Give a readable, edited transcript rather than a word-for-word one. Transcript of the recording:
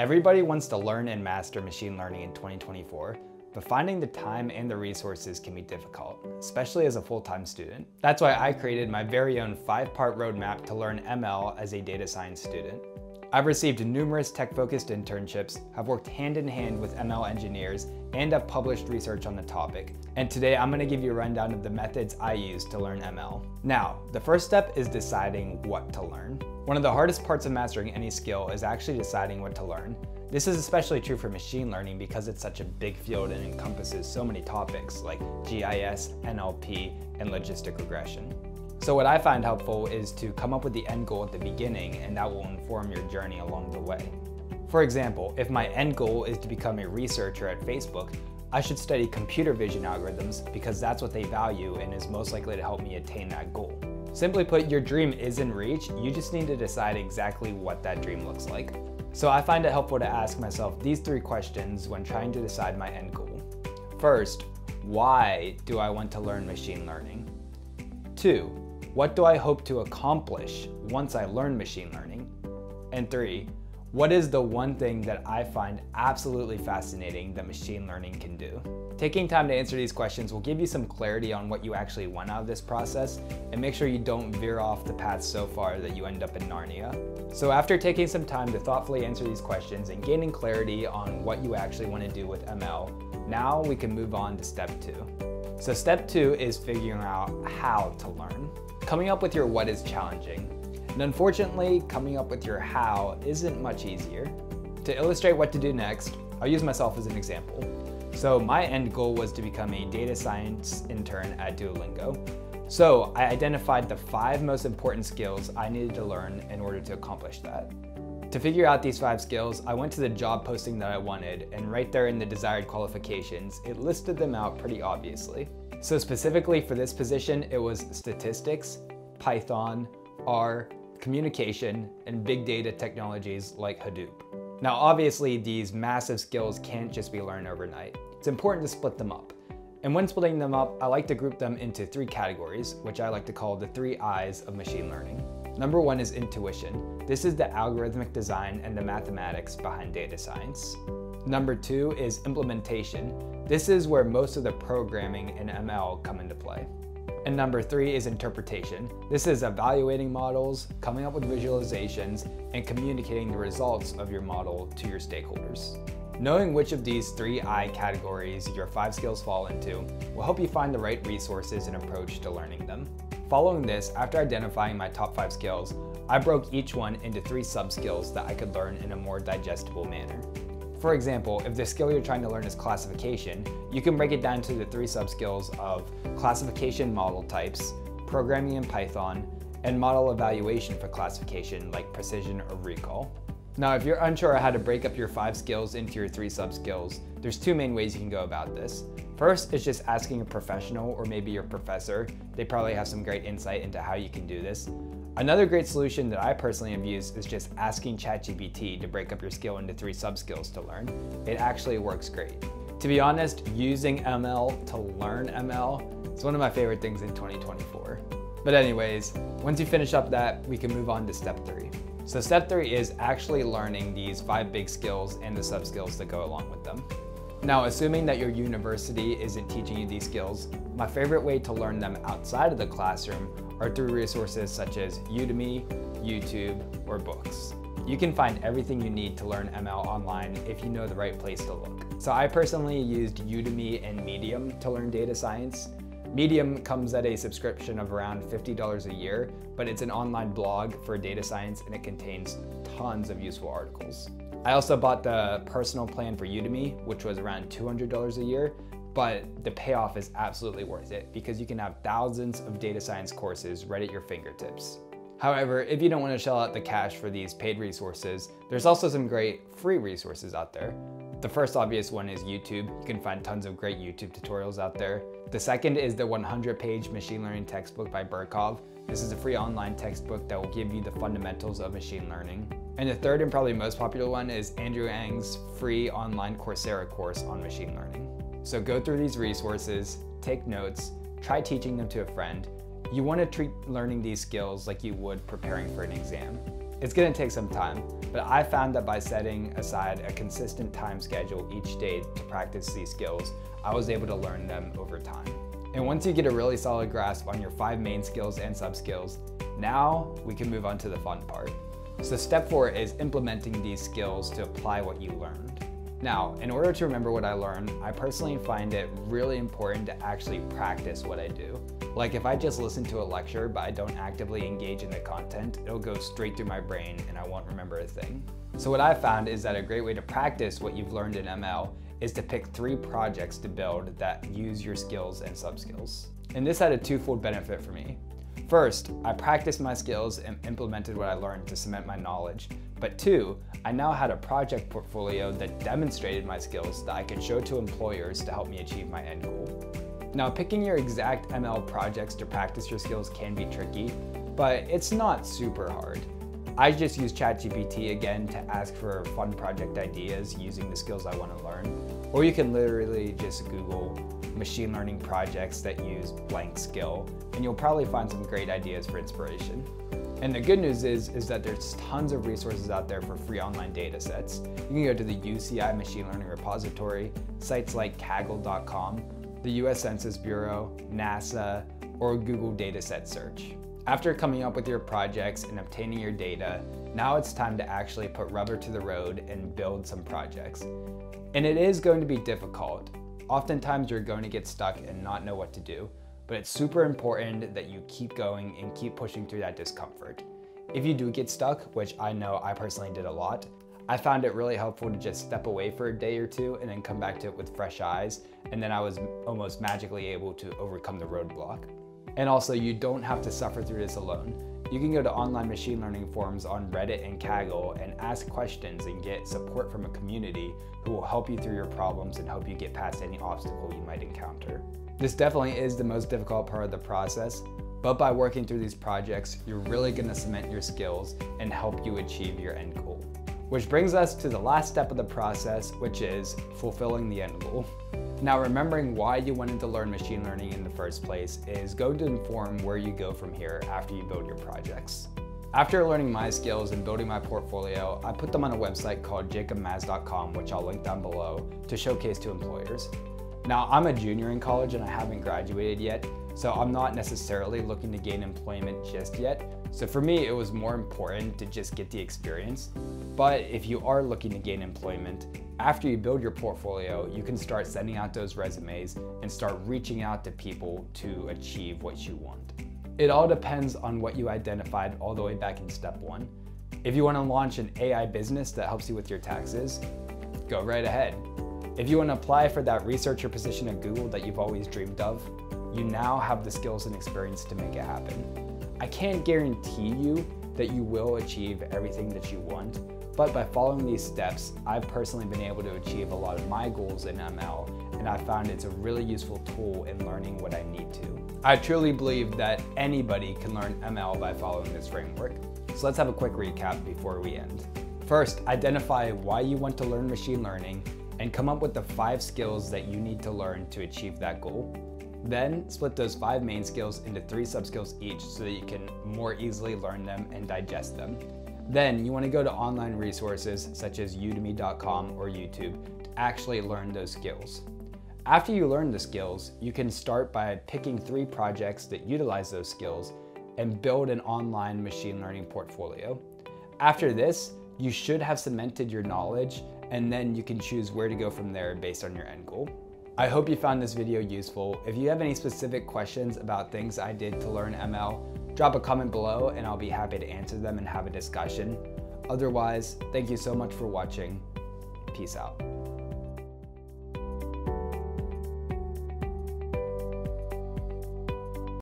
Everybody wants to learn and master machine learning in 2024, but finding the time and the resources can be difficult, especially as a full-time student. That's why I created my very own 5-part roadmap to learn ML as a data science student. I've received numerous tech-focused internships, have worked hand-in-hand with ML engineers, and have published research on the topic. And today I'm going to give you a rundown of the methods I use to learn ML. Now, the first step is deciding what to learn. One of the hardest parts of mastering any skill is actually deciding what to learn. This is especially true for machine learning because it's such a big field and encompasses so many topics like GIS, NLP, and logistic regression. So what I find helpful is to come up with the end goal at the beginning, and that will inform your journey along the way. For example, if my end goal is to become a researcher at Facebook, I should study computer vision algorithms because that's what they value and is most likely to help me attain that goal. Simply put, your dream is in reach, you just need to decide exactly what that dream looks like. So I find it helpful to ask myself these 3 questions when trying to decide my end goal. First, why do I want to learn machine learning? 2, what do I hope to accomplish once I learn machine learning? And 3, what is the one thing that I find absolutely fascinating that machine learning can do? Taking time to answer these questions will give you some clarity on what you actually want out of this process, and make sure you don't veer off the path so far that you end up in Narnia. So after taking some time to thoughtfully answer these questions and gaining clarity on what you actually want to do with ML, now we can move on to step 2. So step 2 is figuring out how to learn. Coming up with your what is challenging. And unfortunately, coming up with your how isn't much easier. To illustrate what to do next, I'll use myself as an example. So my end goal was to become a data science intern at Duolingo. So I identified the 5 most important skills I needed to learn in order to accomplish that. To figure out these 5 skills, I went to the job posting that I wanted, and right there in the desired qualifications, it listed them out pretty obviously. So specifically for this position, it was statistics, Python, R, communication, and big data technologies like Hadoop. Now obviously these massive skills can't just be learned overnight. It's important to split them up. And when splitting them up, I like to group them into 3 categories, which I like to call the 3 I's of machine learning. Number 1 is intuition. This is the algorithmic design and the mathematics behind data science. Number 2 is implementation. This is where most of the programming in ML come into play. And number 3 is interpretation. This is evaluating models, coming up with visualizations, and communicating the results of your model to your stakeholders. Knowing which of these 3 I categories your 5 skills fall into will help you find the right resources and approach to learning them. Following this, after identifying my top 5 skills, I broke each one into 3 sub-skills that I could learn in a more digestible manner. For example, if the skill you're trying to learn is classification, you can break it down to the 3 sub-skills of classification model types, programming in Python, and model evaluation for classification like precision or recall. Now, if you're unsure how to break up your 5 skills into your 3 sub-skills, there's 2 main ways you can go about this. First is just asking a professional or maybe your professor. They probably have some great insight into how you can do this. Another great solution that I personally have used is just asking ChatGPT to break up your skill into 3 sub-skills to learn. It actually works great. To be honest, using ML to learn ML is one of my favorite things in 2024. But anyways, once you finish up that, we can move on to step 3. So step 3 is actually learning these 5 big skills and the sub-skills that go along with them. Now, assuming that your university isn't teaching you these skills, my favorite way to learn them outside of the classroom are through resources such as Udemy, YouTube, or books. You can find everything you need to learn ML online if you know the right place to look. So I personally used Udemy and Medium to learn data science. Medium comes at a subscription of around $50 a year, but it's an online blog for data science and it contains tons of useful articles. I also bought the personal plan for Udemy, which was around $200 a year, but the payoff is absolutely worth it because you can have thousands of data science courses right at your fingertips. However, if you don't want to shell out the cash for these paid resources, there's also some great free resources out there. The first obvious one is YouTube. You can find tons of great YouTube tutorials out there. The second is the 100-page machine learning textbook by Burkov. This is a free online textbook that will give you the fundamentals of machine learning. And the third and probably most popular one is Andrew Ng's free online Coursera course on machine learning. So go through these resources, take notes, try teaching them to a friend. You want to treat learning these skills like you would preparing for an exam. It's going to take some time, but I found that by setting aside a consistent time schedule each day to practice these skills, I was able to learn them over time. And once you get a really solid grasp on your 5 main skills and sub-skills, now we can move on to the fun part. So step 4 is implementing these skills to apply what you learned. Now, in order to remember what I learned, I personally find it really important to actually practice what I do. Like if I just listen to a lecture but I don't actively engage in the content, it'll go straight through my brain and I won't remember a thing. So what I found is that a great way to practice what you've learned in ML is to pick 3 projects to build that use your skills and sub-skills. And this had a twofold benefit for me. First, I practiced my skills and implemented what I learned to cement my knowledge. But 2, I now had a project portfolio that demonstrated my skills that I could show to employers to help me achieve my end goal. Now, picking your exact ML projects to practice your skills can be tricky, but it's not super hard. I just use ChatGPT again to ask for fun project ideas using the skills I want to learn, or you can literally just Google machine learning projects that use blank skill, and you'll probably find some great ideas for inspiration. And the good news is that there's tons of resources out there for free online data sets. You can go to the UCI Machine Learning Repository, sites like Kaggle.com, the US Census Bureau, NASA, or Google Dataset Search. After coming up with your projects and obtaining your data, now it's time to actually put rubber to the road and build some projects. And it is going to be difficult. Oftentimes you're going to get stuck and not know what to do, but it's super important that you keep going and keep pushing through that discomfort. If you do get stuck, which I know I personally did a lot, I found it really helpful to just step away for a day or two and then come back to it with fresh eyes, and then I was almost magically able to overcome the roadblock. And also, you don't have to suffer through this alone. You can go to online machine learning forums on Reddit and Kaggle and ask questions and get support from a community who will help you through your problems and help you get past any obstacle you might encounter. This definitely is the most difficult part of the process, but by working through these projects, you're really going to cement your skills and help you achieve your end goal. Which brings us to the last step of the process, which is fulfilling the end goal. Now, remembering why you wanted to learn machine learning in the first place is going to inform where you go from here after you build your projects. After learning my skills and building my portfolio, I put them on a website called jacobmaz.com, which I'll link down below, to showcase to employers. Now, I'm a junior in college and I haven't graduated yet, so I'm not necessarily looking to gain employment just yet. So for me, it was more important to just get the experience. But if you are looking to gain employment, after you build your portfolio, you can start sending out those resumes and start reaching out to people to achieve what you want. It all depends on what you identified all the way back in step 1. If you want to launch an AI business that helps you with your taxes, go right ahead. If you want to apply for that researcher position at Google that you've always dreamed of, you now have the skills and experience to make it happen. I can't guarantee you that you will achieve everything that you want, but by following these steps, I've personally been able to achieve a lot of my goals in ML, and I found it's a really useful tool in learning what I need to. I truly believe that anybody can learn ML by following this framework. So let's have a quick recap before we end. First, identify why you want to learn machine learning and come up with the 5 skills that you need to learn to achieve that goal. Then split those 5 main skills into 3 sub-skills each so that you can more easily learn them and digest them. Then you want to go to online resources such as udemy.com or YouTube to actually learn those skills. After you learn the skills, you can start by picking 3 projects that utilize those skills and build an online machine learning portfolio. After this, you should have cemented your knowledge, and then you can choose where to go from there based on your end goal. I hope you found this video useful. If you have any specific questions about things I did to learn ML, drop a comment below and I'll be happy to answer them and have a discussion. Otherwise, thank you so much for watching. Peace out.